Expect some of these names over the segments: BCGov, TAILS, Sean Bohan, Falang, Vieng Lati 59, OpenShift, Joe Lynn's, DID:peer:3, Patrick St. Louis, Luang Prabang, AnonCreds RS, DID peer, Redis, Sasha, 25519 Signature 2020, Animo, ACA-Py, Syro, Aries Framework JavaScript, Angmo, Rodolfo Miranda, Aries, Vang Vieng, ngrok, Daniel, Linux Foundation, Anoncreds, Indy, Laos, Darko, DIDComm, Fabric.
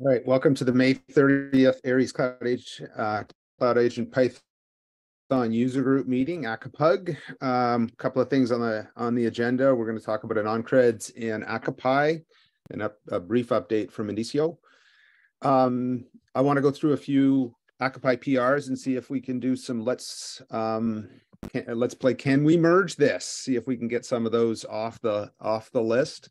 All right, welcome to the May 30th Aries Cloud Agent Python user group meeting, ACA-Pug. A couple of things on the agenda. We're going to talk about Anoncreds and ACA-Py and a brief update from Indicio. I want to go through a few ACA-Py PRs and see if we can do some let's play Can We Merge This? See if we can get some of those off the list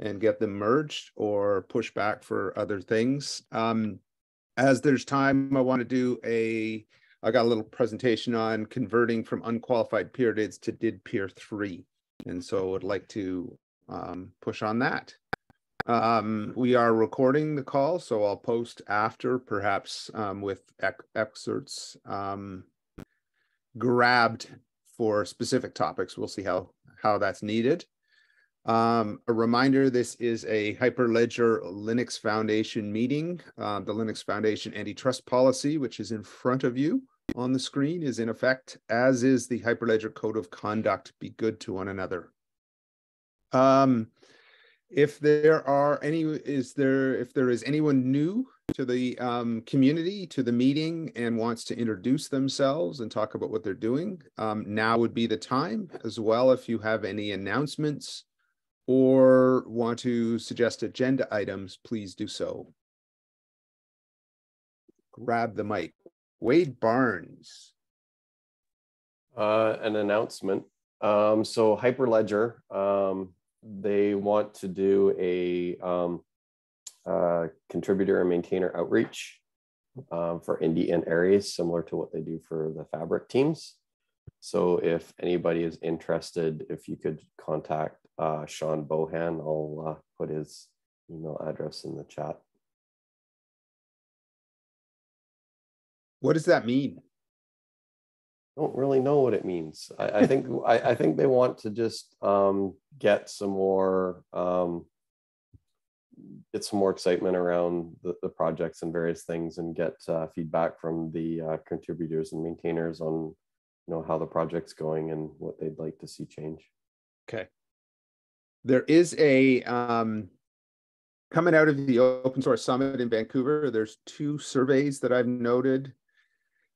and get them merged or push back for other things. As there's time, I want to do I got a little presentation on converting from unqualified peer DIDs to DID:peer:3. And so I would like to push on that. We are recording the call, so I'll post after, perhaps with excerpts grabbed for specific topics. We'll see how that's needed. A reminder, this is a Hyperledger Linux Foundation meeting. The Linux Foundation antitrust policy, which is in front of you on the screen, is in effect, as is the Hyperledger Code of Conduct. Be good to one another. If there is anyone new to the community, to the meeting, and wants to introduce themselves and talk about what they're doing, now would be the time. As well, if you have any announcements or want to suggest agenda items, please do so. Grab the mic. Wade Barnes. An announcement. So Hyperledger, they want to do a contributor and maintainer outreach for Indy and Aries, similar to what they do for the Fabric teams. So if anybody is interested, if you could contact Sean Bohan, I'll put his email address in the chat. What does that mean? I don't really know what it means. I think they want to just get some more excitement around the projects and various things, and get feedback from the contributors and maintainers on how the project's going and what they'd like to see change. Okay. There is a, coming out of the Open Source Summit in Vancouver, there's two surveys that I've noted.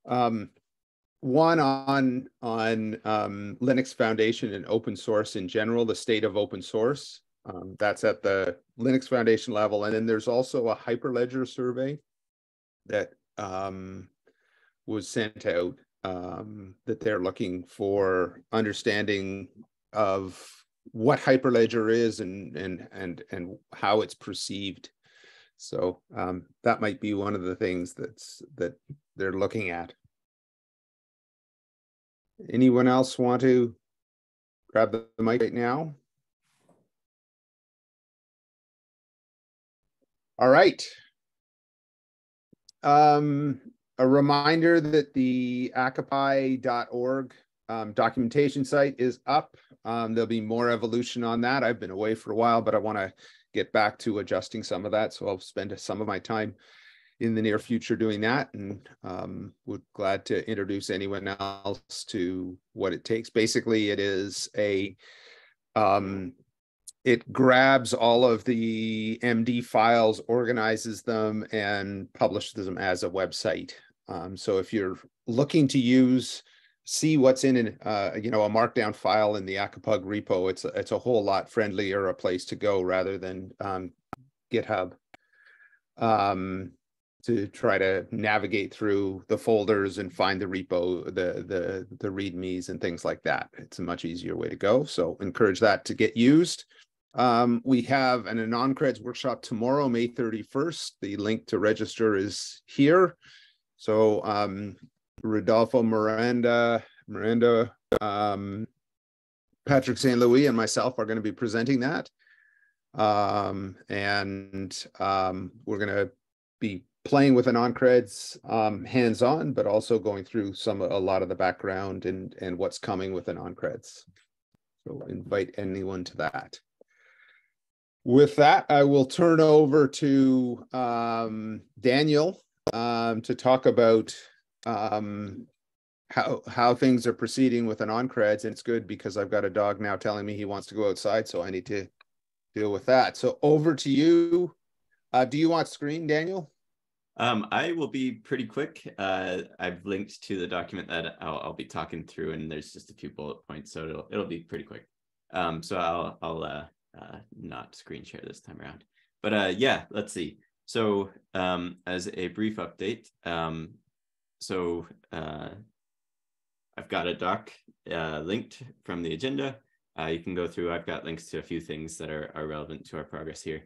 One on Linux Foundation and open source in general, the state of open source. That's at the Linux Foundation level. And then there's also a Hyperledger survey that was sent out that they're looking for understanding of what Hyperledger is and how it's perceived. So that might be one of the things that they're looking at. Anyone else want to grab the mic right now? All right. A reminder that the acapy.org documentation site is up. There'll be more evolution on that. I've been away for a while, but I want to get back to adjusting some of that. So I'll spend some of my time in the near future doing that, and would glad to introduce anyone else to what it takes. Basically, it is it grabs all of the MD files, organizes them, and publishes them as a website. So if you're looking to see what's in a markdown file in the ACA-Pug repo, it's a whole lot friendlier a place to go rather than GitHub to try to navigate through the folders and find the repo, the readmes and things like that. It's a much easier way to go. So encourage that to get used. We have an AnonCreds workshop tomorrow, May 31st. The link to register is here. So Rodolfo Miranda, Patrick St. Louis, and myself are going to be presenting that. We're going to be playing with AnonCreds hands-on, but also going through a lot of the background and what's coming with AnonCreds. So invite anyone to that. With that, I will turn over to Daniel to talk about how things are proceeding with AnonCreds. And it's good because I've got a dog now telling me he wants to go outside, so I need to deal with that. So over to you, Do you want screen, Daniel? I will be pretty quick. I've linked to the document that I'll be talking through, and there's just a few bullet points, so it'll be pretty quick. So I'll not screen share this time around. But yeah, let's see. So as a brief update, I've got a doc linked from the agenda. You can go through. I've got links to a few things that are relevant to our progress here.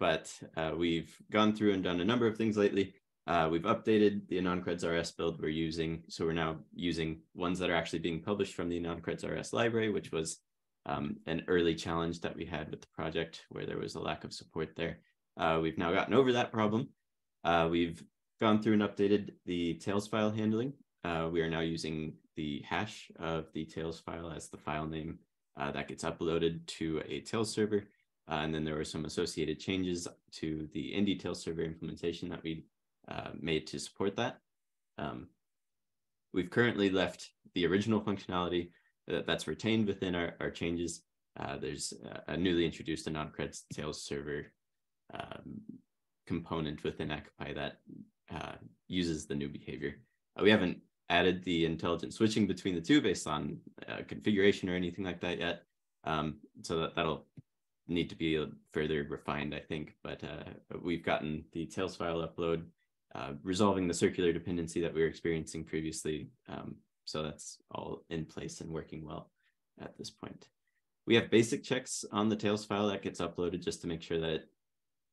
But we've gone through and done a number of things lately. We've updated the AnonCreds RS build we're using. So we're now using ones that are actually being published from the AnonCreds RS library, which was an early challenge that we had with the project where there was a lack of support there. We've now gotten over that problem. We've gone through and updated the TAILS file handling. We are now using the hash of the TAILS file as the file name that gets uploaded to a TAILS server. And then there were some associated changes to the Indy TAILS server implementation that we made to support that. We've currently left the original functionality that's retained within our changes. There's a newly introduced AnonCreds TAILS server component within ACA-Py that uses the new behavior. We haven't added the intelligent switching between the two based on configuration or anything like that yet. So that'll need to be further refined, I think, but we've gotten the TAILS file upload, resolving the circular dependency that we were experiencing previously. So that's all in place and working well at this point. We have basic checks on the TAILS file that gets uploaded just to make sure that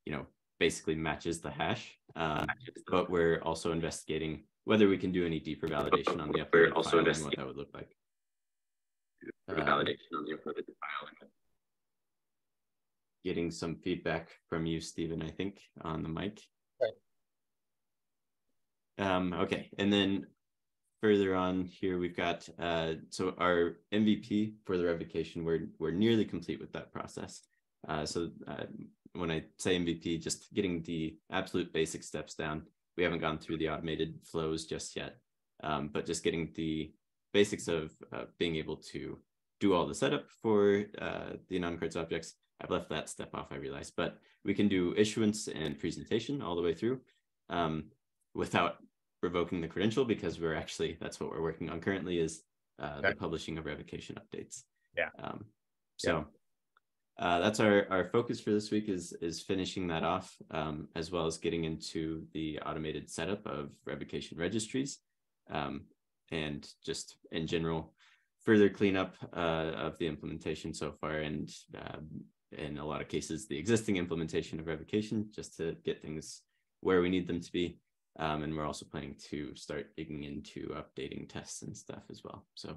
it, basically matches the hash. But we're also investigating whether we can do any deeper validation on the uploaded file and what that would look like. Validation on the uploaded file. Getting some feedback from you, Stephen, I think, on the mic. Right. Okay, and then further on here, we've got, so our MVP for the revocation, we're nearly complete with that process. So when I say MVP, just getting the absolute basic steps down. We haven't gone through the automated flows just yet, but just getting the basics of being able to do all the setup for the AnonCreds objects. I've left that step off, I realize, but we can do issuance and presentation all the way through without revoking the credential, because we're actually, that's what we're working on currently, is the publishing of revocation updates. Yeah. That's our focus for this week, is finishing that off, as well as getting into the automated setup of revocation registries, and just in general, further cleanup of the implementation so far, and in a lot of cases, the existing implementation of revocation, just to get things where we need them to be. And we're also planning to start digging into updating tests and stuff as well. So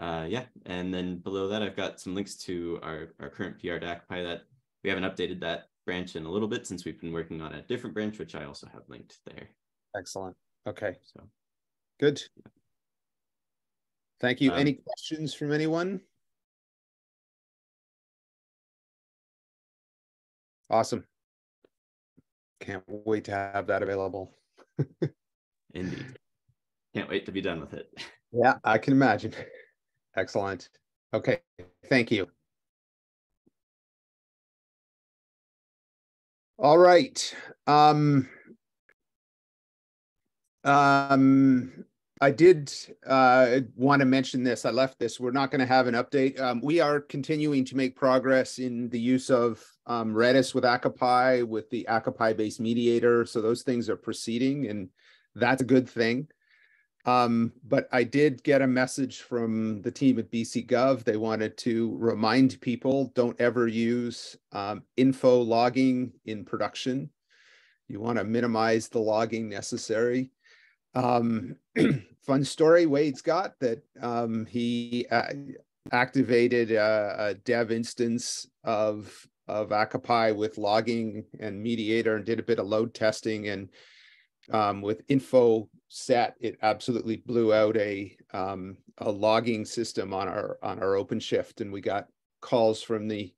yeah, and then below that, I've got some links to our current PR to ACA-Py that we haven't updated that branch in a little bit, since we've been working on a different branch, which I also have linked there. Excellent. Okay. So good. Yeah. Thank you. Any questions from anyone? Awesome. Can't wait to have that available. Indeed. Can't wait to be done with it. Yeah, I can imagine. Excellent. Okay, thank you. All right. I did want to mention this. I left this. We're not going to have an update. We are continuing to make progress in the use of Redis with ACA-Py, with the ACA-Py based mediator. So those things are proceeding, and that's a good thing. But I did get a message from the team at BCGov. They wanted to remind people, don't ever use info logging in production. You want to minimize the logging necessary. Fun story Wade's got, that he activated a dev instance of ACA-Py with logging and mediator, and did a bit of load testing, and with info set, it absolutely blew out a logging system on our OpenShift, and we got calls from the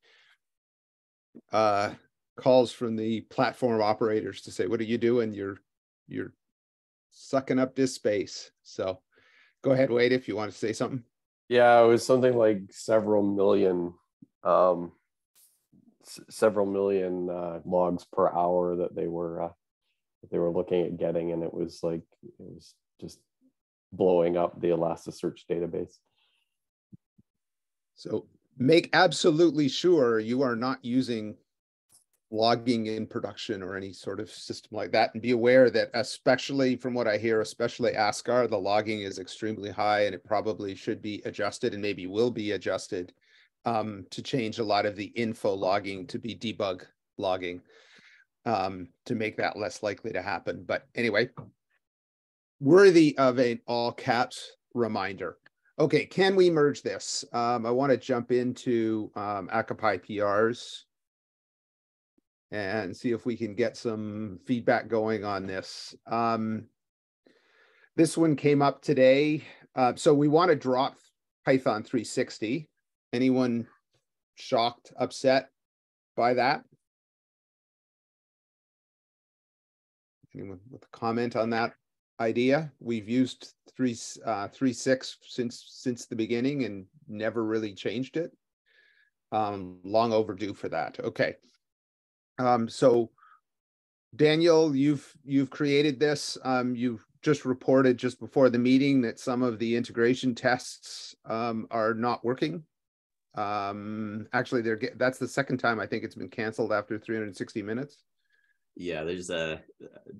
platform operators to say, "What are you doing? You're sucking up disk space." So go ahead, Wade, if you want to say something. Yeah, it was something like several million several million logs per hour that they were looking at getting, and it was like just blowing up the Elasticsearch database. So make absolutely sure you are not using logging in production or any sort of system like that, and be aware that, especially from what I hear, especially ASCAR, the logging is extremely high, and it probably should be adjusted and maybe will be adjusted to change a lot of the info logging to be debug logging to make that less likely to happen. But anyway, worthy of an all caps reminder. Okay, can we merge this? I want to jump into ACA-Py PRs and see if we can get some feedback going on this. This one came up today. So we want to drop Python 360. Anyone shocked, upset by that? Anyone with a comment on that idea? We've used 3.6 since the beginning and never really changed it. Long overdue for that. Okay. So Daniel, you've created this. You've just reported just before the meeting that some of the integration tests are not working. Actually, that's the second time I think it's been canceled after 360 minutes. Yeah, there's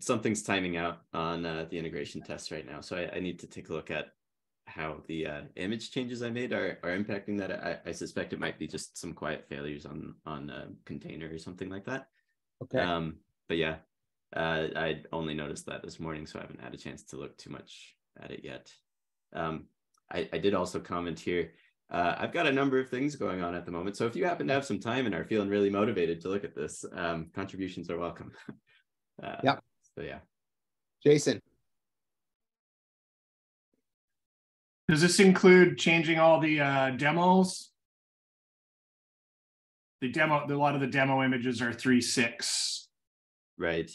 something's timing out on the integration tests right now. So I need to take a look at how the image changes I made are impacting that. I suspect it might be just some quiet failures on a container or something like that. Okay. But yeah, I only noticed that this morning, so I haven't had a chance to look too much at it yet. I did also comment here. I've got a number of things going on at the moment, so if you happen to have some time and are feeling really motivated to look at this, contributions are welcome. Yeah. So yeah. Jason. Does this include changing all the demos? A lot of the demo images are 3.6. Right.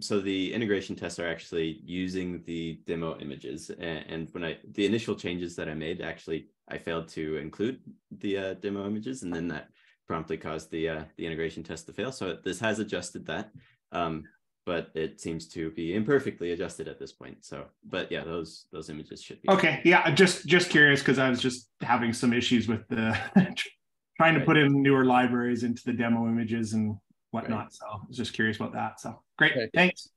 So the integration tests are actually using the demo images, and when the initial changes that I made, actually I failed to include the demo images, and then that promptly caused the integration test to fail. So this has adjusted that, but it seems to be imperfectly adjusted at this point. So, but yeah, those images should be okay. Yeah, just curious because I was just having some issues with the trying to put in newer libraries into the demo images and whatnot. Right. So I was just curious about that. So great. Okay. Thanks.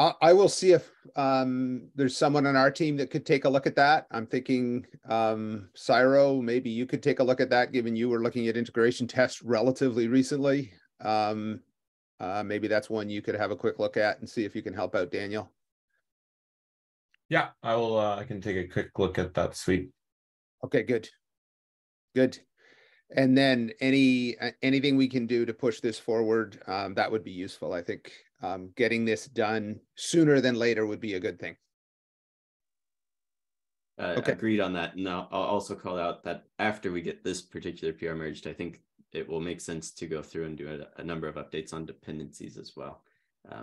I will see if there's someone on our team that could take a look at that. I'm thinking Syro, maybe you could take a look at that, given you were looking at integration tests relatively recently. Maybe that's one you could have a quick look at and see if you can help out Daniel. Yeah, I will. I can take a quick look at that suite. Okay, good. Good. And then anything we can do to push this forward, that would be useful. I think getting this done sooner than later would be a good thing. Okay. Agreed on that. And I'll also call out that after we get this particular PR merged, I think it will make sense to go through and do a number of updates on dependencies as well.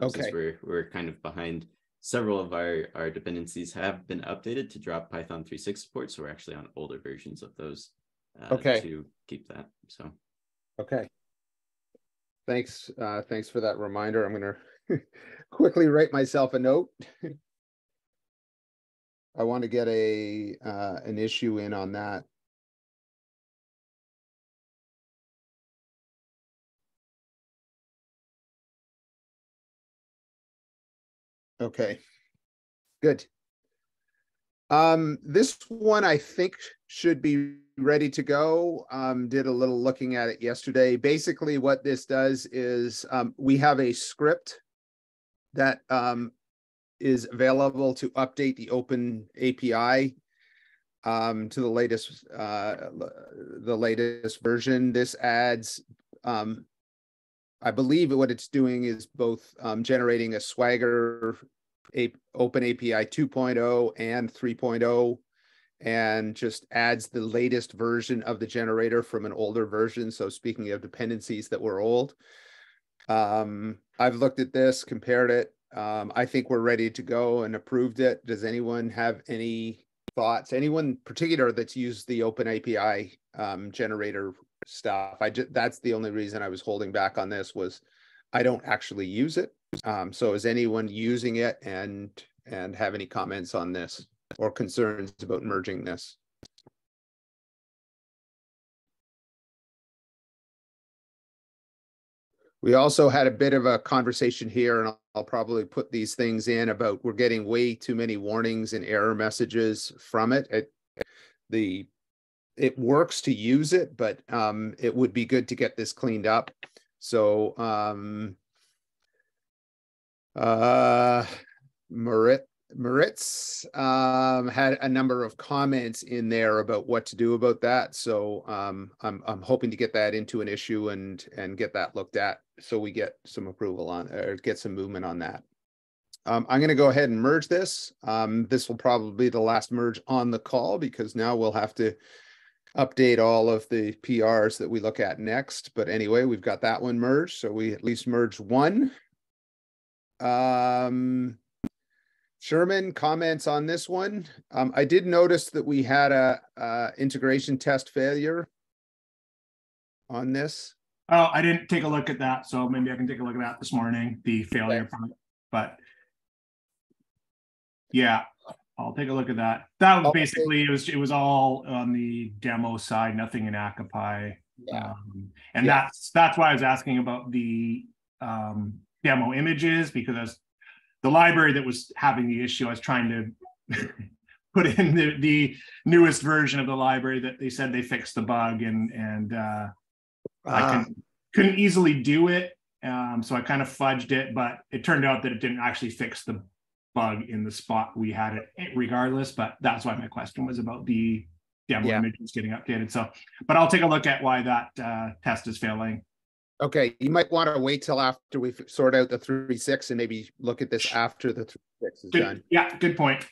Okay. Since we're kind of behind, several of our dependencies have been updated to drop Python 3.6 support. So we're actually on older versions of those. Okay. To keep that. So. Okay. Thanks. Thanks for that reminder. I'm going to quickly write myself a note. I want to get an issue in on that. Okay. Good. This one I think should be ready to go. Did a little looking at it yesterday. Basically what this does is we have a script that is available to update the open API to the latest version. This adds, I believe what it's doing is both generating a Swagger Open API 2.0 and 3.0, and just adds the latest version of the generator from an older version. So speaking of dependencies that were old, I've looked at this, compared it. I think we're ready to go and approved it. Does anyone have any thoughts, anyone in particular that's used the open API generator stuff. That's the only reason I was holding back on this, was I don't actually use it. So is anyone using it and have any comments on this or concerns about merging this? We also had a bit of a conversation here, and I'll probably put these things in, about we're getting way too many warnings and error messages from it. It works to use it, but it would be good to get this cleaned up. So Moritz had a number of comments in there about what to do about that. So I'm hoping to get that into an issue and get that looked at, so we get some approval on, or get some movement on that. I'm going to go ahead and merge this. This will probably be the last merge on the call, because now we'll have to update all of the PRs that we look at next. But anyway, we've got that one merged, so we at least merged one. Sherman, comments on this one? I did notice that we had a integration test failure on this. Oh, I didn't take a look at that, so maybe I can take a look at that this morning, the failure part. But yeah, I'll take a look at that. That was basically, it was all on the demo side, nothing in ACA-Py. Yeah. And yeah, that's why I was asking about the demo images, because the library that was having the issue, I was trying to put in the newest version of the library that they said they fixed the bug, and I couldn't easily do it. So I kind of fudged it, but it turned out that it didn't actually fix the bug in the spot we had it regardless. But that's why my question was about the demo images getting updated. So, but I'll take a look at why that test is failing. Okay, you might want to wait till after we sort out the 3.6 and maybe look at this after the 3.6 is done. Yeah, good point.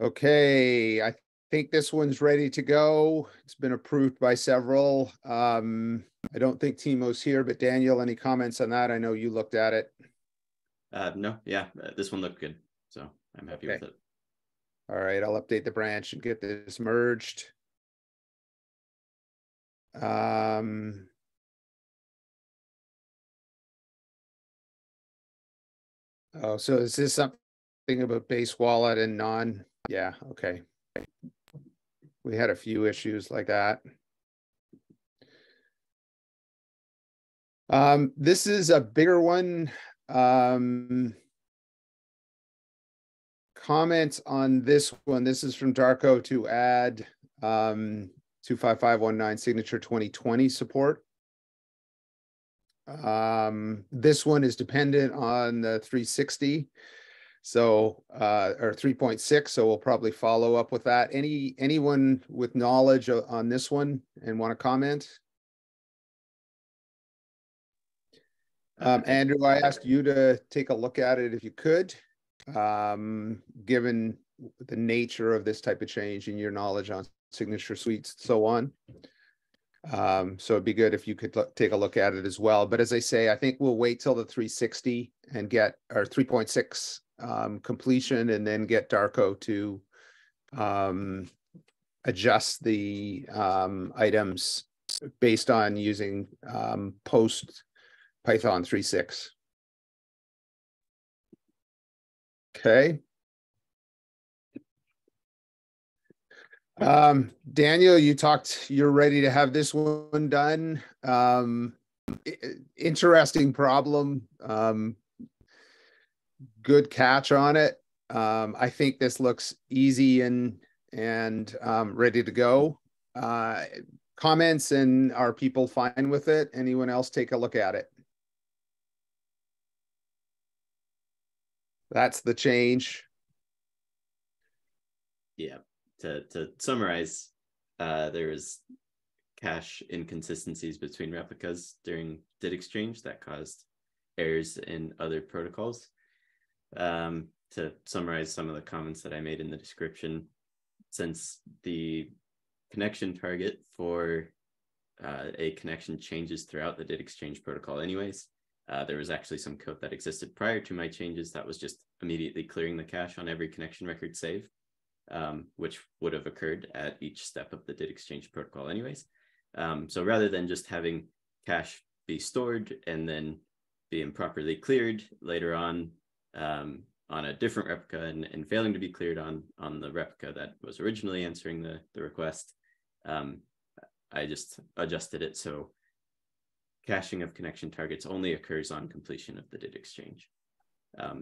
Okay, I think this one's ready to go. It's been approved by several. I don't think Timo's here, but Daniel, any comments on that? I know you looked at it. No, yeah, this one looked good, so I'm happy with it. All right, I'll update the branch and get this merged. Oh, so is this something about base wallet and non? Yeah, okay. We had a few issues like that. This is a bigger one. Comments on this one. This is from Darko to add 25519 signature 2020 support. This one is dependent on the 360, so or 3.6. So we'll probably follow up with that. Anyone with knowledge on this one and want to comment? Andrew, I asked you to take a look at it if you could, given the nature of this type of change and your knowledge on signature suites and so on. So it'd be good if you could take a look at it as well. But as I say, I think we'll wait till the 360 and get our 3.6 completion, and then get Darko to adjust the items based on using post Python 3.6. Okay. Daniel, you talked, you're ready to have this one done. Interesting problem. Good catch on it. I think this looks easy and ready to go. Comments, and are people fine with it? Anyone else take a look at it? That's the change. Yeah. To summarize, there was cache inconsistencies between replicas during DID exchange that caused errors in other protocols. To summarize some of the comments that I made in the description, since the connection target for a connection changes throughout the DID exchange protocol anyways, there was actually some code that existed prior to my changes that was just immediately clearing the cache on every connection record save, which would have occurred at each step of the DID exchange protocol anyways. So rather than just having cache be stored and then be improperly cleared later on a different replica and failing to be cleared on the replica that was originally answering the request, I just adjusted it so caching of connection targets only occurs on completion of the DID exchange.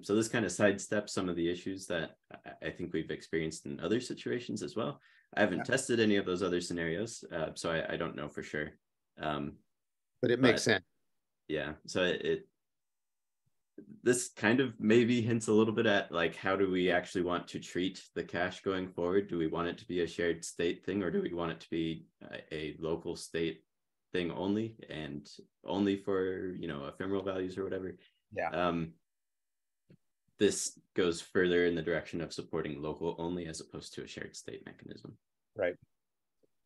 So this kind of sidesteps some of the issues that I think we've experienced in other situations as well. I haven't tested any of those other scenarios, so I don't know for sure. But it makes sense. Yeah, so this kind of maybe hints a little bit at like, how do we actually want to treat the cache going forward? Do we want it to be a shared state thing, or do we want it to be a local state thing only, and only for, you know, ephemeral values or whatever? Yeah. This goes further in the direction of supporting local only as opposed to a shared state mechanism. Right.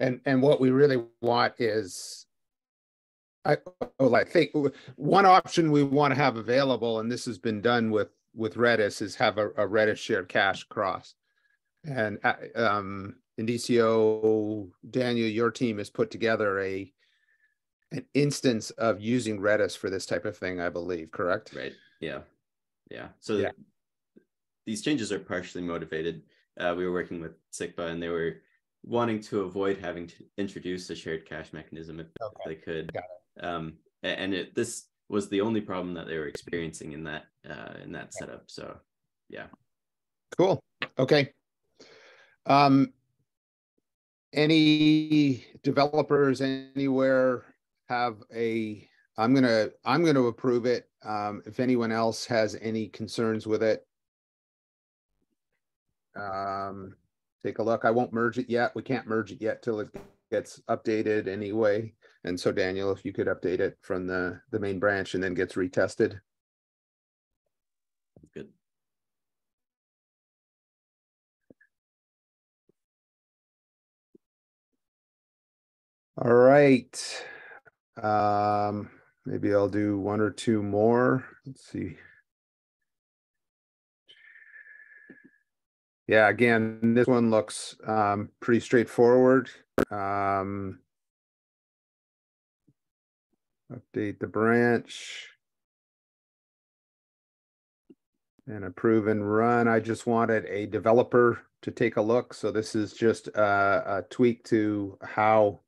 And what we really want is, I think one option we want to have available, and this has been done with Redis, is have a Redis shared cache cross. And Indicio, Daniel, your team has put together an instance of using Redis for this type of thing, I believe, correct? Right, yeah. Yeah, so yeah. These changes are partially motivated. We were working with SICPA, and they were wanting to avoid having to introduce a shared cache mechanism if they could. Got it. This was the only problem that they were experiencing in that setup. So, yeah. Cool. Okay. Any developers anywhere have a? I'm gonna approve it. If anyone else has any concerns with it, take a look. I won't merge it yet. We can't merge it yet till it gets updated anyway. And so Daniel, if you could update it from the main branch and then gets retested. Good. All right. Maybe I'll do one or two more. Let's see. Yeah, again, this one looks pretty straightforward. Update the branch and approve and run. I just wanted a developer to take a look. So this is just a tweak to how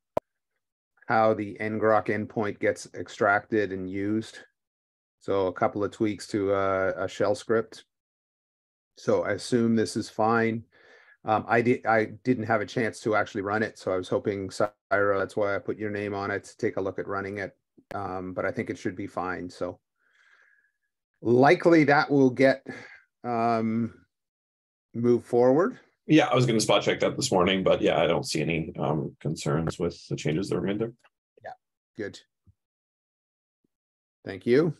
the ngrok endpoint gets extracted and used. So a couple of tweaks to a shell script. So I assume this is fine. I didn't have a chance to actually run it. So I was hoping, Syro, that's why I put your name on it, to take a look at running it. But I think it should be fine. So likely that will get moved forward. Yeah, I was going to spot check that this morning, but yeah, I don't see any concerns with the changes that were made there. Yeah, good. Thank you.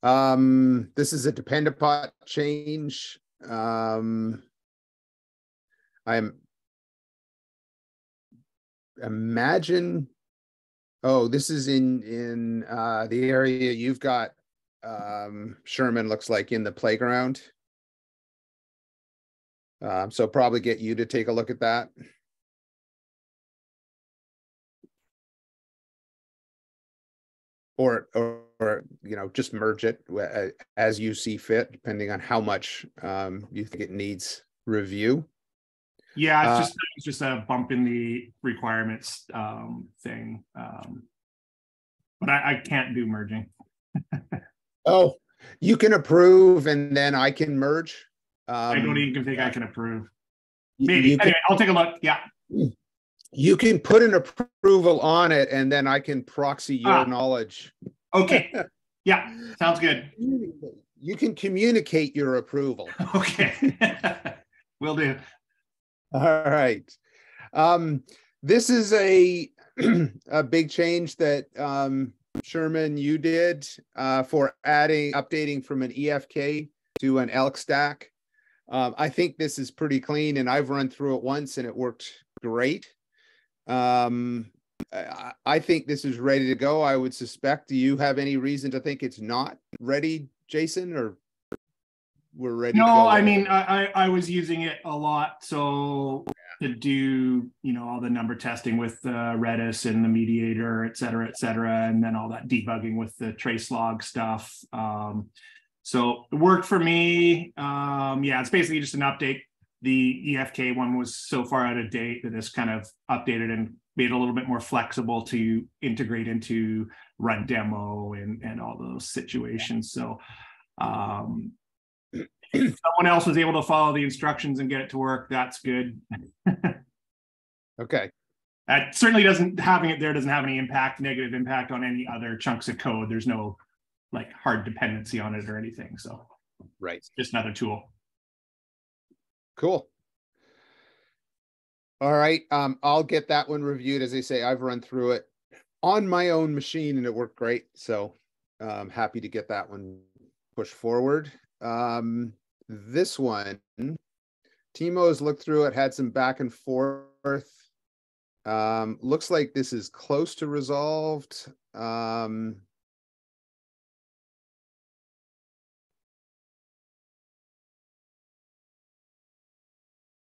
This is a dependapot change. This is in the area you've got. Sherman looks like in the playground. So probably get you to take a look at that. Or you know, just merge it as you see fit, depending on how much you think it needs review. Yeah, it's just a bump in the requirements thing. But I can't do merging. Oh, you can approve and then I can merge. I don't even think I can approve. Maybe. Anyway, I'll take a look. Yeah. You can put an approval on it and then I can proxy your knowledge. Okay. Yeah. Sounds good. You can communicate your approval. Okay. Will do. All right. This is a big change that Sherman, you did for updating from an EFK to an ELK stack. I think this is pretty clean, and I've run through it once and it worked great. I think this is ready to go. I would suspect. Do you have any reason to think it's not ready, Jason, or we're ready? No, to go? I mean, I was using it a lot. So to do, you know, all the number testing with Redis and the mediator, et cetera, and then all that debugging with the trace log stuff. So it worked for me. Yeah, it's basically just an update. The EFK one was so far out of date that this kind of updated and made it a little bit more flexible to integrate into run demo and all those situations. So if someone else was able to follow the instructions and get it to work, that's good. Okay. That certainly doesn't, having it there doesn't have any impact, negative impact on any other chunks of code. There's no like hard dependency on it or anything. So right. It's just another tool. Cool. All right. I'll get that one reviewed. As I say, I've run through it on my own machine and it worked great. So I'm happy to get that one pushed forward. This one, Timo's looked through it, had some back and forth. Looks like this is close to resolved.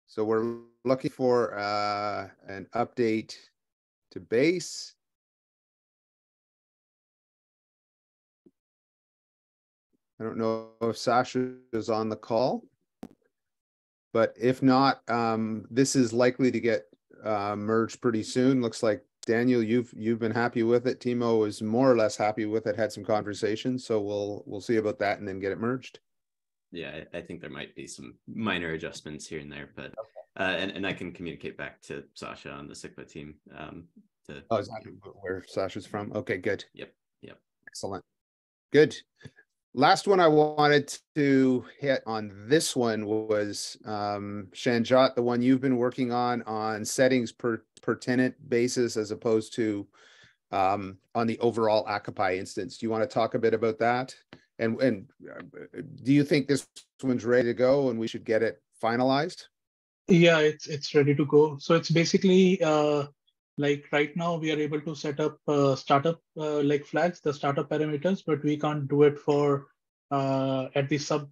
So we're looking for an update to base. I don't know if Sasha is on the call, but if not, this is likely to get merged pretty soon. Looks like Daniel, you've been happy with it. Timo is more or less happy with it. Had some conversations, so we'll see about that and then get it merged. Yeah, I think there might be some minor adjustments here and there, but and I can communicate back to Sasha on the SICPA team. To oh, is that where Sasha's from? Okay, good. Yep. Yep. Excellent. Good. Last one I wanted to hit on this one was Shanjot, the one you've been working on settings per tenant basis as opposed to on the overall ACA-Py instance. Do you want to talk a bit about that? And do you think this one's ready to go and we should get it finalized? Yeah, it's ready to go. So it's basically like right now, we are able to set up startup like flags, the startup parameters, but we can't do it for at the sub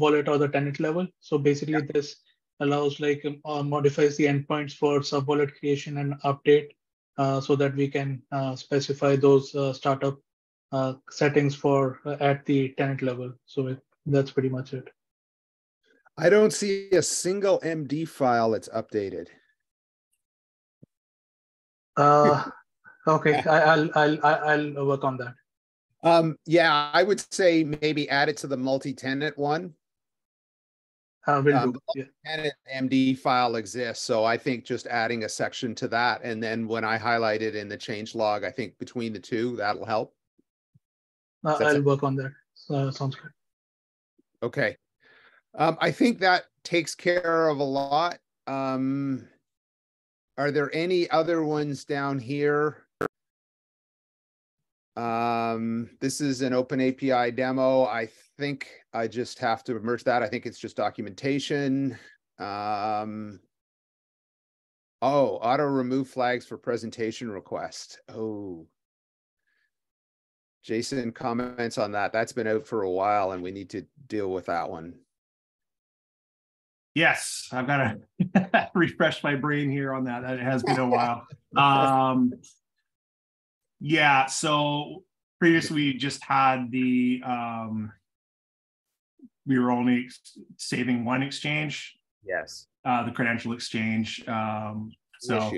wallet or the tenant level. So basically, this allows like modifies the endpoints for sub wallet creation and update so that we can specify those startup settings for at the tenant level. So that's pretty much it. I don't see a single MD file that's updated. Okay, I'll work on that. Yeah, I would say maybe add it to the multi-tenant one. The multi-tenant MD file exists, so I think just adding a section to that, and then when I highlight it in the change log, I think between the two, that'll help. I'll work on that. Sounds good. Okay, I think that takes care of a lot. Are there any other ones down here? This is an open API demo. I think I just have to merge that. I think it's just documentation. Oh, auto remove flags for presentation request. Oh, Jason comments on that. That's been out for a while and we need to deal with that one. Yes, I've got to refresh my brain here on that. It has been a while. Yeah, so previously we just had the, we were only saving one exchange. Yes. The credential exchange. So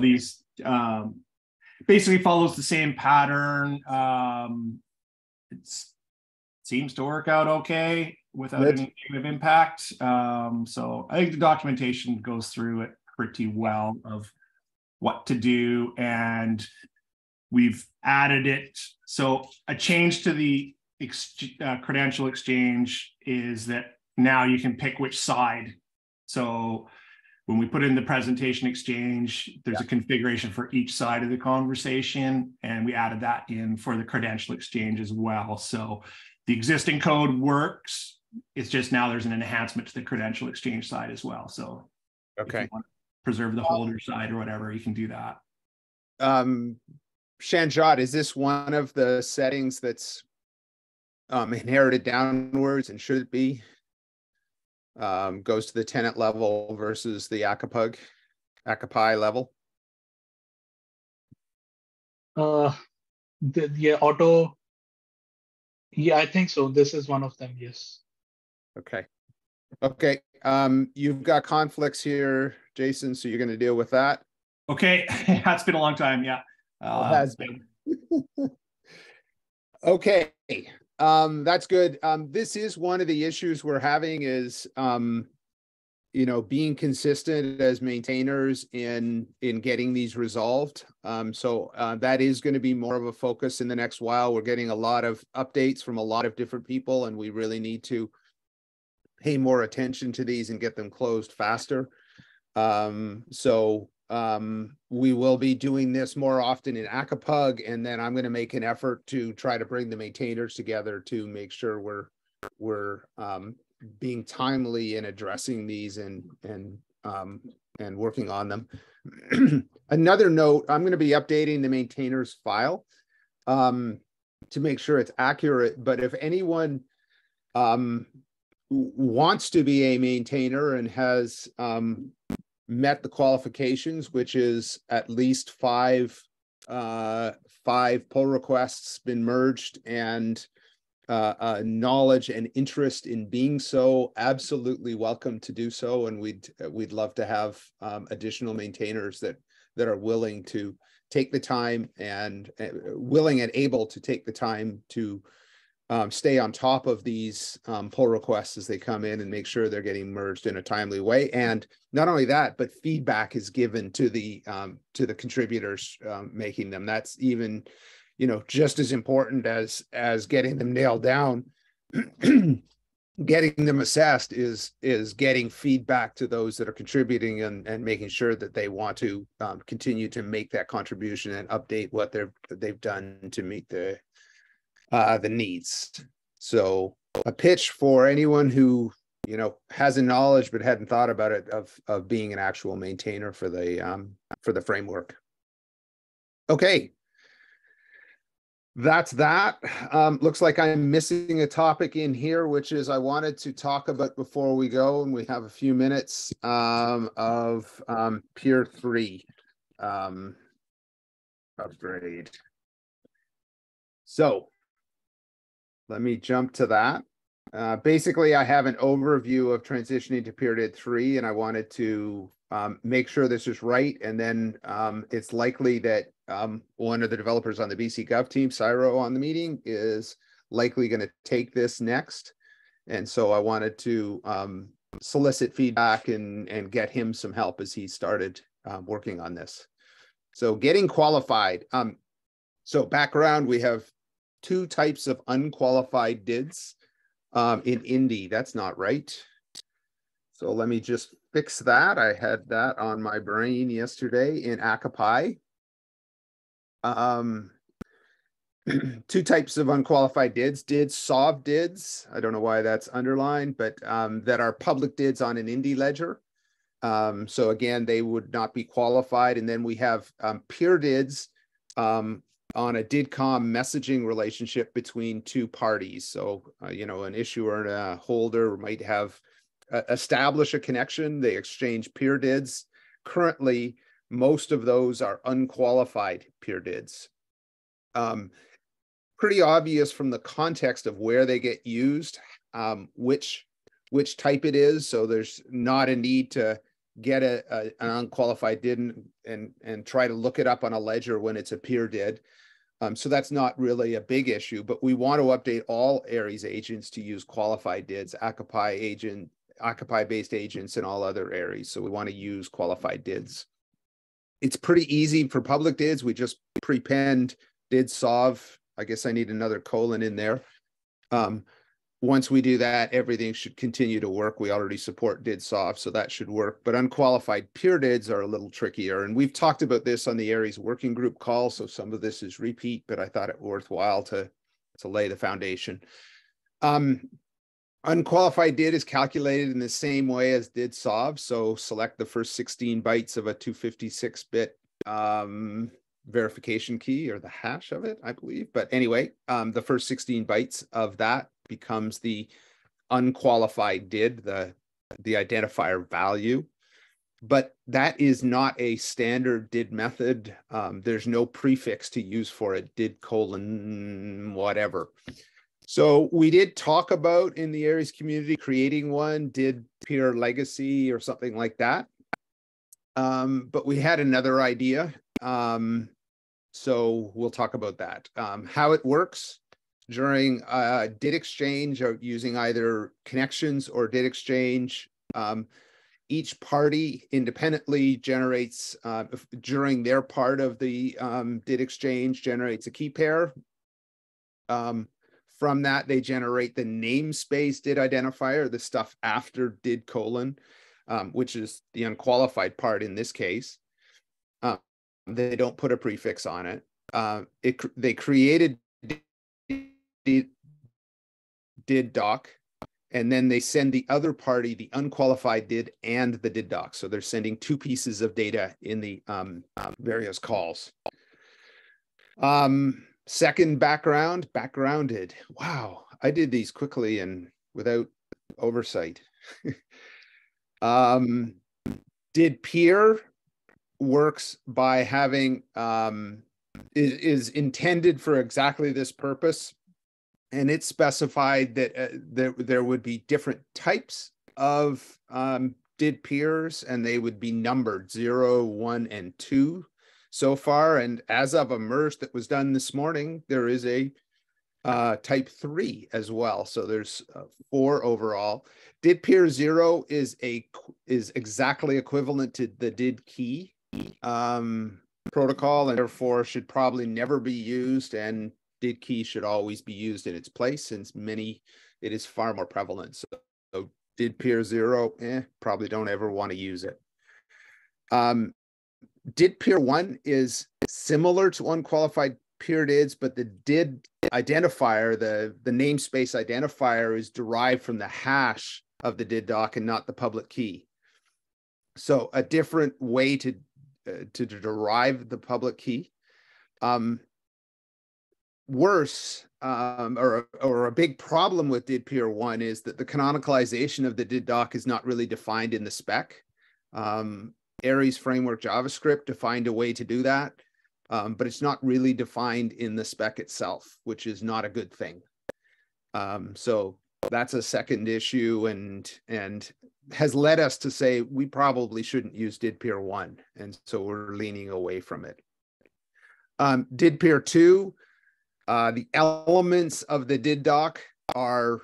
these basically follows the same pattern. It seems to work out okay without any negative impact. So I think the documentation goes through it pretty well of what to do. And we've added it. So a change to the credential exchange is that now you can pick which side. So when we put in the presentation exchange, there's a configuration for each side of the conversation. And we added that in for the credential exchange as well. So the existing code works. It's just now there's an enhancement to the credential exchange side as well. So, okay, if you want to preserve the holder side or whatever, you can do that. Shanjot, is this one of the settings that's inherited downwards and should it be? Goes to the tenant level versus the ACA-Py level? Yeah, I think so. This is one of them, yes. Okay. Okay. You've got conflicts here, Jason, so you're going to deal with that. Okay. That's been a long time, yeah. It has been. Okay. That's good. This is one of the issues we're having is, you know, being consistent as maintainers in getting these resolved. So that is going to be more of a focus in the next while. We're getting a lot of updates from a lot of different people, and we really need to pay more attention to these and get them closed faster. We will be doing this more often in ACA-Py, and then I'm going to make an effort to try to bring the maintainers together to make sure we're being timely in addressing these and working on them. Another note: I'm going to be updating the maintainers file to make sure it's accurate. But if anyone wants to be a maintainer and has met the qualifications, which is at least five pull requests been merged and knowledge and interest in being so, absolutely welcome to do so, and we'd love to have additional maintainers that are willing to take the time and willing and able to take the time to stay on top of these pull requests as they come in and make sure they're getting merged in a timely way. And not only that, but feedback is given to the contributors making them. That's even, you know, just as important as getting them nailed down. Getting them assessed is getting feedback to those that are contributing and making sure that they want to continue to make that contribution and update what they've done to meet the needs. So a pitch for anyone who, you know, has a knowledge but hadn't thought about it of being an actual maintainer for the framework. Okay, that's that. Looks like I'm missing a topic in here, which is I wanted to talk about before we go, and we have a few minutes of peer 3 upgrade. So let me jump to that. Basically, I have an overview of transitioning to DID:peer:3, and I wanted to make sure this is right. And then it's likely that one of the developers on the BCGov team, Syro, on the meeting, is likely going to take this next. And so I wanted to solicit feedback and get him some help as he started working on this. So getting qualified. So background, we have two types of unqualified DIDs in Indy. That's not right. So let me just fix that. I had that on my brain yesterday in ACA-Py. Two types of unqualified DIDs: DID:SOV DIDs. I don't know why that's underlined, but that are public DIDs on an Indy ledger. So again, they would not be qualified. And then we have peer DIDs on a DIDComm messaging relationship between two parties. So, you know, an issuer and a holder might have established a connection. They exchange peer DIDs. Currently, most of those are unqualified peer DIDs. Pretty obvious from the context of where they get used, which type it is. So there's not a need to get an unqualified DID and try to look it up on a ledger when it's a peer DID. So that's not really a big issue, but we want to update all Aries agents to use qualified DIDs, ACA-Py-based agents, and all other Aries. So we want to use qualified DIDs. It's pretty easy for public DIDs. We just prepend DID:SOV. I guess I need another colon in there. Once we do that, everything should continue to work. We already support DID:SOV, so that should work. But unqualified peer DIDs are a little trickier. And we've talked about this on the Aries working group call, so some of this is repeat, but I thought it worthwhile to lay the foundation. Unqualified DID is calculated in the same way as DID:SOV. So select the first 16 bytes of a 256-bit verification key or the hash of it, I believe. But anyway, the first 16 bytes of that becomes the unqualified DID, the identifier value. But that is not a standard DID method. There's no prefix to use for it, DID colon whatever. So we did talk about in the Aries community creating one, DID peer legacy or something like that. But we had another idea. So we'll talk about that. How it works during DID exchange or using either connections or DID exchange. Each party independently generates, during their part of the DID exchange, generates a key pair. From that, they generate the namespace DID identifier, the stuff after DID colon, which is the unqualified part in this case. They don't put a prefix on it. They created DID doc, and then they send the other party the unqualified DID and the DID doc. So they're sending two pieces of data in the various calls. Second, backgrounded. Wow, I did these quickly and without oversight. DID peer works by having, is intended for exactly this purpose. And it specified that there would be different types of DID peers, and they would be numbered 0, 1, and 2 so far. And as of a merge that was done this morning, there is a type 3 as well. So there's 4 overall. DID peer 0 is exactly equivalent to the DID key protocol, and therefore should probably never be used, and DID key should always be used in its place, since it is far more prevalent. So DID peer 0, probably don't ever want to use it. DID peer 1 is similar to unqualified peer DIDs, but the DID identifier, the namespace identifier, is derived from the hash of the DID doc and not the public key. So a different way to derive the public key. Worse, or a big problem with DID peer 1 is that the canonicalization of the DID doc is not really defined in the spec. Aries Framework JavaScript defined a way to do that, but it's not really defined in the spec itself, which is not a good thing. So that's a second issue, and has led us to say we probably shouldn't use DID peer 1, and so we're leaning away from it. DID peer 2. The elements of the DID doc are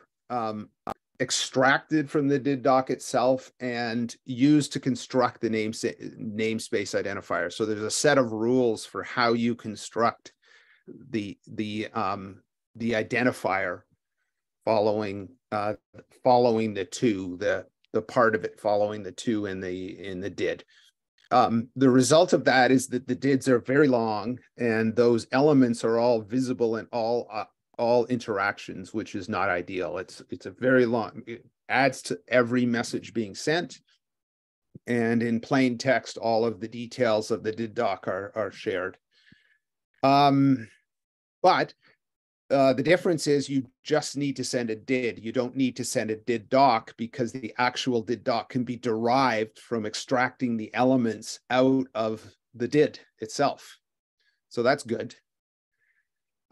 extracted from the DID doc itself and used to construct the namespace identifier. So there's a set of rules for how you construct the identifier following the 2, the part of it following the 2 in the DID. The result of that is that the DIDs are very long, and those elements are all visible in all interactions, which is not ideal. It's a very long. It adds to every message being sent, and in plain text, all of the details of the DID doc are shared. But the difference is you just need to send a DID. You don't need to send a DID doc, because the actual DID doc can be derived from extracting the elements out of the DID itself. So that's good.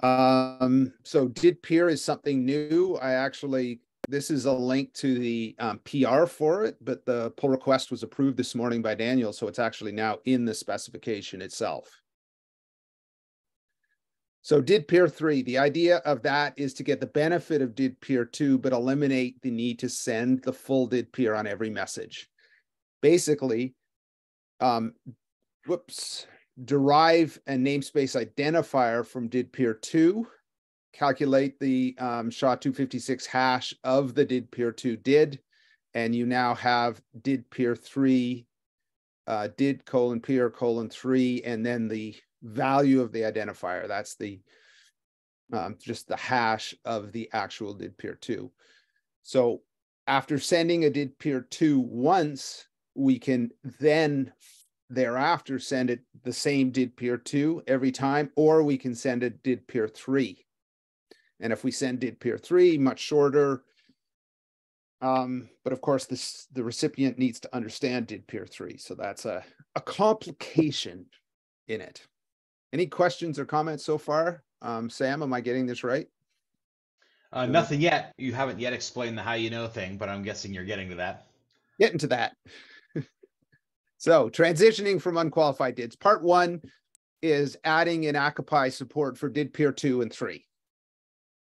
So DID peer is something new. This is a link to the PR for it, but the pull request was approved this morning by Daniel. So it's actually now in the specification itself. So DID peer 3, the idea of that is to get the benefit of DID peer 2, but eliminate the need to send the full DID peer on every message. Basically, derive a namespace identifier from DID peer 2, calculate the SHA-256 hash of the DID peer 2 DID, and you now have DID peer 3, DID colon peer colon 3, and then the value of the identifier. That's the just the hash of the actual DID peer 2. So after sending a DID peer 2 once, we can then thereafter send it the same DID:peer:2 every time, or we can send a DID:peer:3. And if we send DID:peer:3, much shorter, but of course this, the recipient needs to understand DID:peer:3, so that's a complication in it. Any questions or comments so far? Sam, am I getting this right? Nothing yet. You haven't yet explained the how you know thing, but I'm guessing you're getting to that. Getting to that. So transitioning from unqualified DIDs. Part one is adding in ACA-Py support for DID:peer:2 and 3.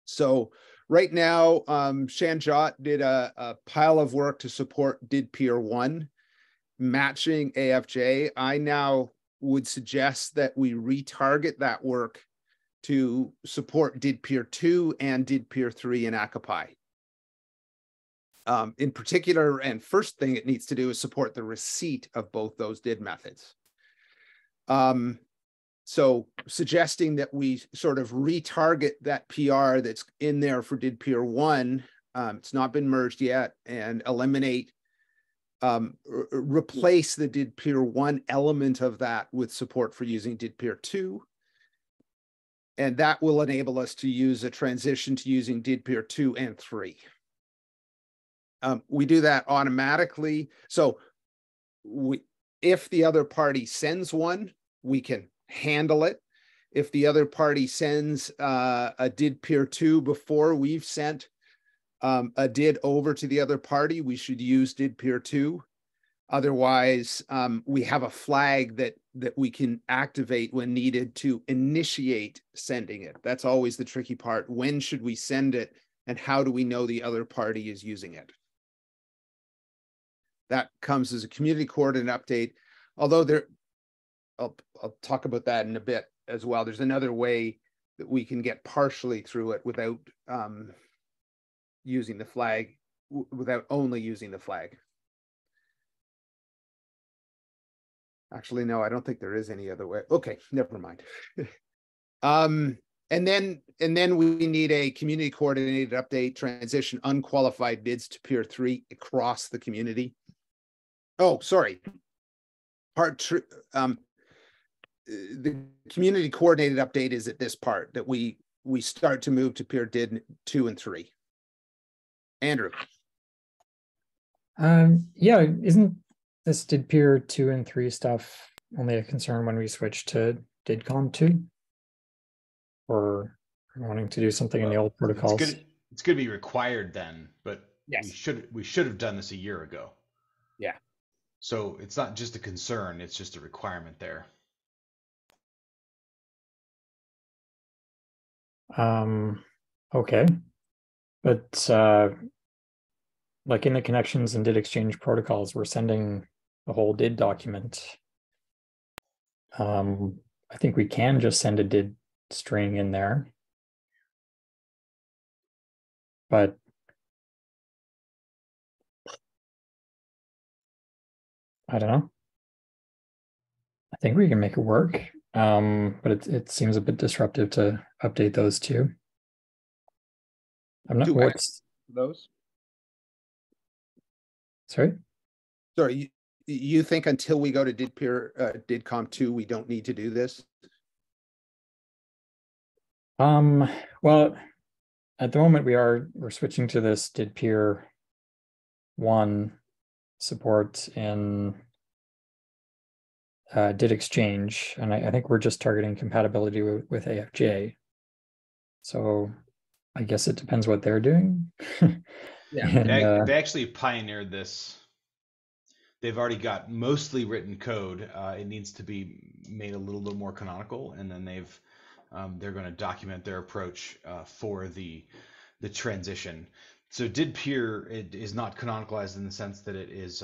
So right now, Shanjot did a pile of work to support DID:peer:1, matching AFJ. I now would suggest that we retarget that work to support DID:peer:2 and DID:peer:3 in ACA-Py. In particular, and first thing it needs to do is support the receipt of both those DID methods. So suggesting that we sort of retarget that PR that's in there for DID:peer:1, it's not been merged yet, and eliminate, replace the DID:peer:1 element of that with support for using DID:peer:2. And that will enable us to use a transition to using DID:peer:2 and 3. We do that automatically. So if the other party sends one, we can handle it. If the other party sends a DID:peer:2 before we've sent a DID over to the other party, we should use DID:peer:2. Otherwise, we have a flag that we can activate when needed to initiate sending it. That's always the tricky part. When should we send it, and how do we know the other party is using it? That comes as a community coordinate update. Although I'll talk about that in a bit as well. There's another way that we can get partially through it without using the flag, without only using the flag. Actually, no, I don't think there is any other way. Okay, never mind. And then we need a community coordinated update, transition unqualified DIDs to peer 3 across the community. Oh, sorry. The community coordinated update is at this part that we start to move to peer DID 2 and 3. Andrew. Yeah, isn't this DID:peer:2 and 3 stuff only a concern when we switch to DIDComm 2? Or wanting to do something in the old protocols? It's going to be required then, but yes. We should have done this a year ago. Yeah. So it's not just a concern, it's just a requirement there. Okay. But like in the connections and DID exchange protocols, we're sending the whole DID document. I think we can just send a DID string in there, but I don't know. I think we can make it work, but it seems a bit disruptive to update those two. I'm not. What's those? Sorry. Sorry. You think until we go to DIDComm 2, we don't need to do this? Well, at the moment we're switching to this DID:peer:1 support in DID exchange, and I think we're just targeting compatibility with AFJ. So I guess it depends what they're doing. Yeah, and they actually pioneered this. They've already got mostly written code. It needs to be made a little bit more canonical, and then they're going to document their approach for the transition. So DID:peer it is not canonicalized in the sense that it is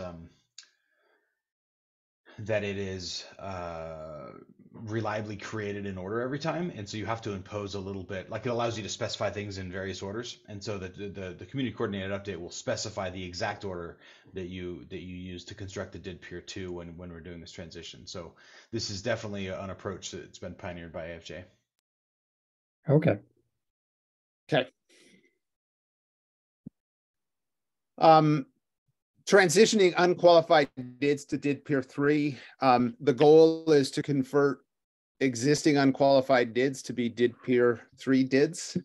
reliably created in order every time, and so you have to impose a little bit. Like it allows you to specify things in various orders, and so the community coordinated update will specify the exact order that you use to construct the DID:peer:2 when we're doing this transition. So this is definitely an approach that's been pioneered by AFJ. Okay. Okay. transitioning unqualified DIDs to DID peer 3. The goal is to convert existing unqualified DIDs to be DID peer 3 DIDs.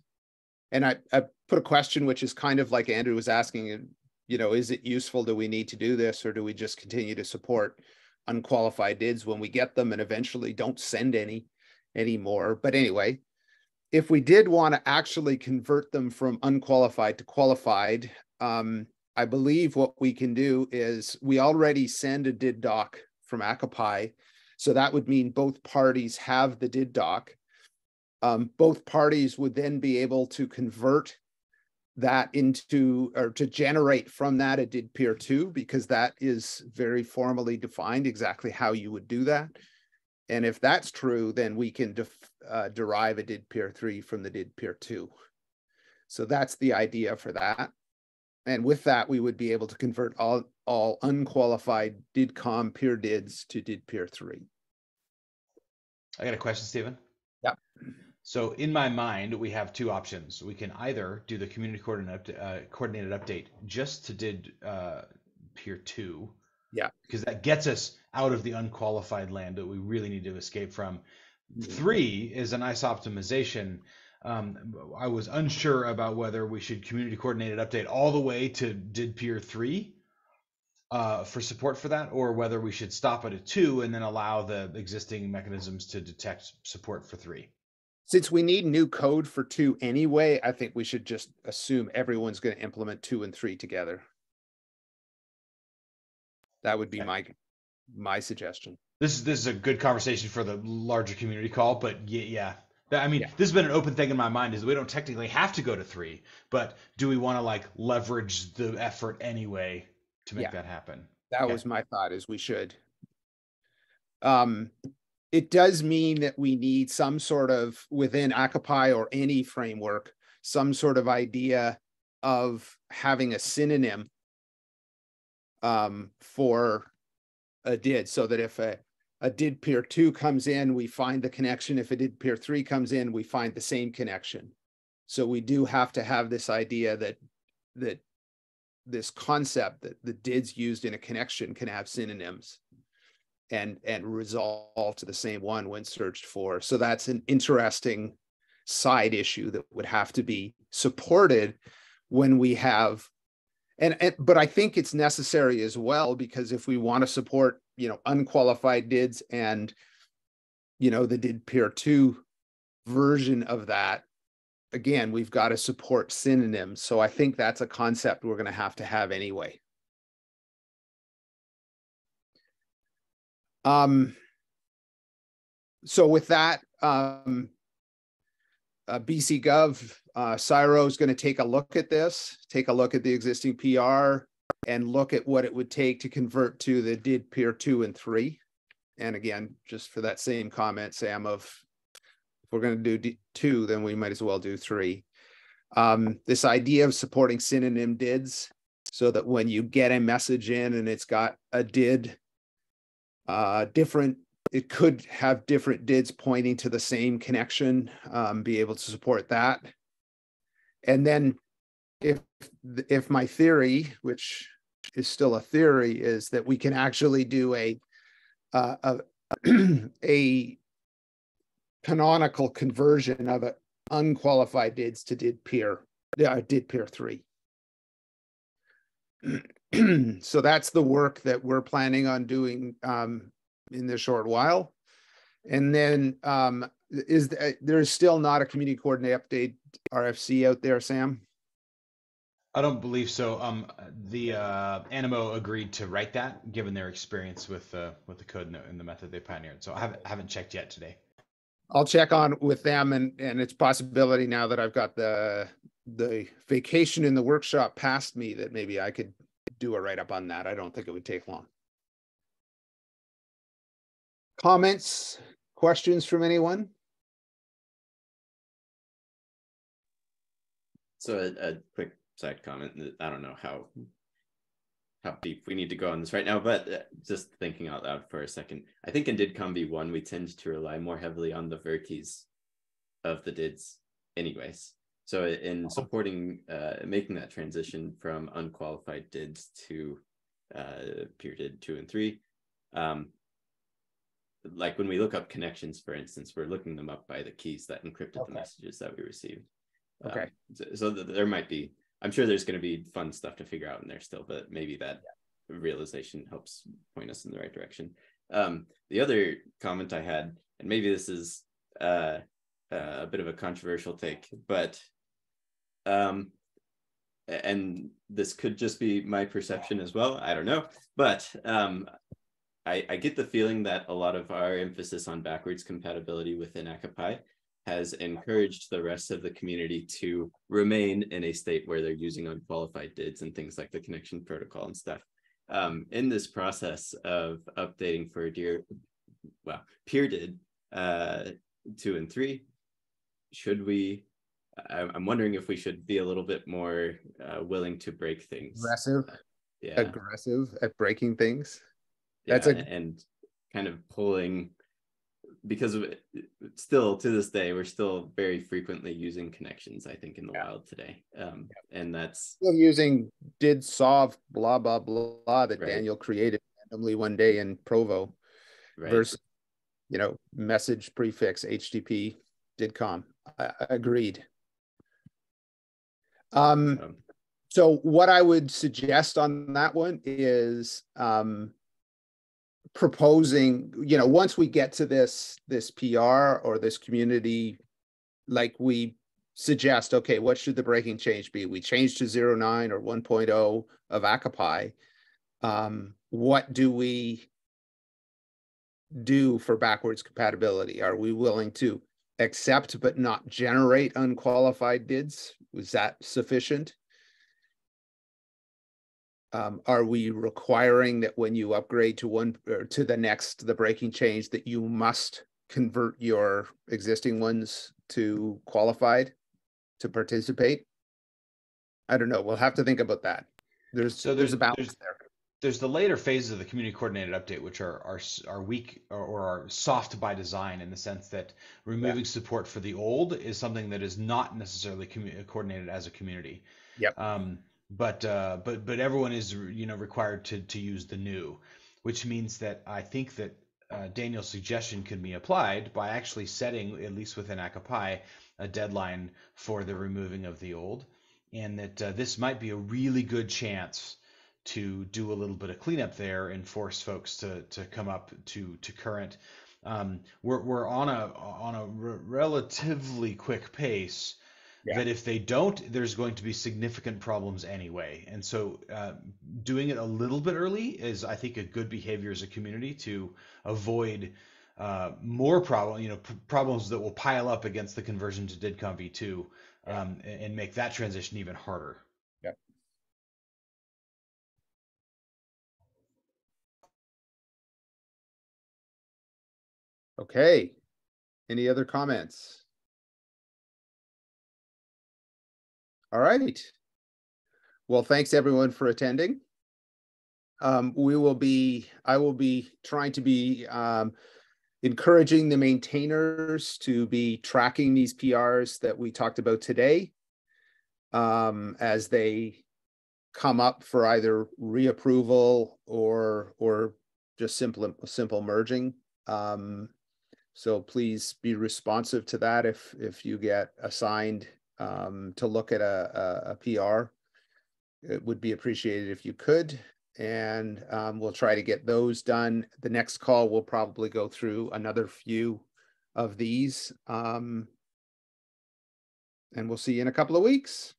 And I put a question, which is kind of like Andrew was asking, you know, is it useful? Do we need to do this, or do we just continue to support unqualified DIDs when we get them and eventually don't send any anymore? But anyway, if we did want to actually convert them from unqualified to qualified, I believe what we can do is we already send a DID doc from ACA-Py. So that would mean both parties have the DID doc. Both parties would then be able to convert that into, or to generate from that, a DID peer 2, because that is very formally defined exactly how you would do that. And if that's true, then we can derive a DID peer 3 from the DID peer 2. So that's the idea for that. And with that, we would be able to convert all unqualified DIDComm peer DIDs to DID peer 3. I got a question, Stephen. Yeah. So in my mind, we have two options. We can either do the community coordinated update just to DID peer 2. Yeah. Because that gets us out of the unqualified land that we really need to escape from. 3 is a nice optimization. I was unsure about whether we should community coordinated update all the way to DID peer 3 for support for that, or whether we should stop it at 2 and then allow the existing mechanisms to detect support for 3. Since we need new code for 2 anyway, I think we should just assume everyone's going to implement 2 and 3 together. That would be my suggestion. This is a good conversation for the larger community call, but yeah. I mean, This has been an open thing in my mind, is we don't technically have to go to 3, but do we want to like leverage the effort anyway to make that happen? That was my thought, is we should. It does mean that we need some sort of, within ACA-Py or any framework, some sort of idea of having a synonym for a DID, so that if a DID peer 2 comes in, we find the connection. If a DID peer 3 comes in, we find the same connection. So we do have to have this idea that this concept that the DIDs used in a connection can have synonyms and resolve to the same one when searched for. So that's an interesting side issue that would have to be supported when we have, but I think it's necessary as well, because if we want to support, you know, unqualified DIDs and, you know, the DID peer 2 version of that, again, we've got to support synonyms. So I think that's a concept we're going to have anyway. So with that, BCGov, Syro is going to take a look at this, take a look at the existing PR, and look at what it would take to convert to the DID peer 2 and 3. And again, just for that same comment, Sam, of if we're going to do 2, then we might as well do 3. This idea of supporting synonym DIDs, so that when you get a message in and it's got a DID, it could have different DIDs pointing to the same connection, be able to support that. And then if my theory, which is still a theory, is that we can actually do a canonical conversion of unqualified DIDs to DID peer 3. So that's the work that we're planning on doing in this short while. And then there is still not a community coordinate update RFC out there, Sam? I don't believe so. The Animo agreed to write that, given their experience with the code and the method they pioneered. So I haven't checked yet today. I'll check on with them, and it's a possibility now that I've got the vacation in the workshop past me that maybe I could do a write-up on that. I don't think it would take long. Comments, questions from anyone? So a quick side comment. I don't know how deep we need to go on this right now, but just thinking out loud for a second, I think in DIDComm v1, we tend to rely more heavily on the verkeys of the DIDs anyways. So in supporting, making that transition from unqualified DIDs to peer did 2 and 3. Like when we look up connections, for instance, we're looking them up by the keys that encrypted the messages that we received. Okay. So there might be, I'm sure there's going to be fun stuff to figure out in there still, but maybe that realization helps point us in the right direction. The other comment I had, and maybe this is a bit of a controversial take, but and this could just be my perception as well, I don't know, but I get the feeling that a lot of our emphasis on backwards compatibility within ACA-Py has encouraged the rest of the community to remain in a state where they're using unqualified DIDs and things like the connection protocol and stuff. In this process of updating for peer did 2 and 3, should we, I'm wondering if we should be a little bit more willing to break things. Aggressive at breaking things. That's and kind of pulling, because still to this day, we're still very frequently using connections, I think, in the wild today. And that's still using DID:SOV blah, blah, blah that Daniel created randomly one day in Provo versus, you know, message prefix HTTP DIDComm. Agreed. So what I would suggest on that one is proposing, you know, once we get to this PR or this community, like we suggest, okay, what should the breaking change be? We change to 0.9 or 1.0 of ACA-Py. What do we do for backwards compatibility? Are we willing to accept but not generate unqualified DIDs? Was that sufficient? Are we requiring that when you upgrade to one or to the next, the breaking change, that you must convert your existing ones to qualified to participate? I don't know. We'll have to think about that. There's a balance there. There's the later phases of the community coordinated update, which are weak or are soft by design, in the sense that removing support for the old is something that is not necessarily coordinated as a community. But everyone is, you know, required to use the new, which means that I think that Daniel's suggestion could be applied by actually setting, at least within ACA-Py, a deadline for the removing of the old, and that this might be a really good chance to do a little bit of cleanup there and force folks to come up to current. We're on a relatively quick pace. That if they don't, there's going to be significant problems anyway. And so doing it a little bit early is, I think, a good behavior as a community to avoid more problems, you know, problems that will pile up against the conversion to DIDComm v2 and make that transition even harder. Yeah. Okay. Any other comments? All right. Well, thanks everyone for attending. I will be trying to be encouraging the maintainers to be tracking these PRs that we talked about today as they come up for either reapproval or just simple merging. So please be responsive to that if you get assigned to look at a PR. It would be appreciated if you could. And we'll try to get those done. The next call, we'll probably go through another few of these. And we'll see you in a couple of weeks.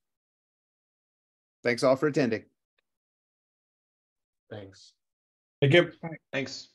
Thanks all for attending. Thanks. Thank you. Thanks.